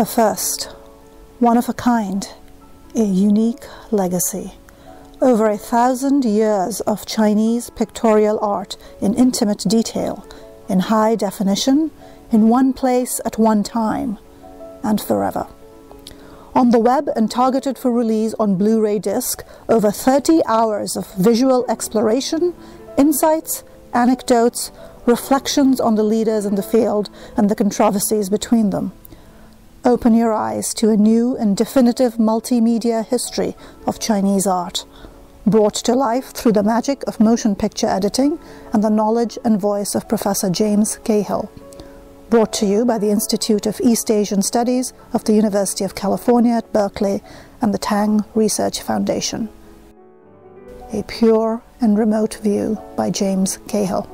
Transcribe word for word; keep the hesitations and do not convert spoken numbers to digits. A first, one of a kind, a unique legacy. Over a thousand years of Chinese pictorial art in intimate detail, in high definition, in one place at one time, and forever. On the web and targeted for release on Blu-ray disc, over thirty hours of visual exploration, insights, anecdotes, reflections on the leaders in the field and the controversies between them. Open your eyes to a new and definitive multimedia history of Chinese art, brought to life through the magic of motion picture editing and the knowledge and voice of Professor James Cahill. Brought to you by the Institute of East Asian Studies of the University of California at Berkeley and the Tang Research Foundation. A Pure and Remote View by James Cahill.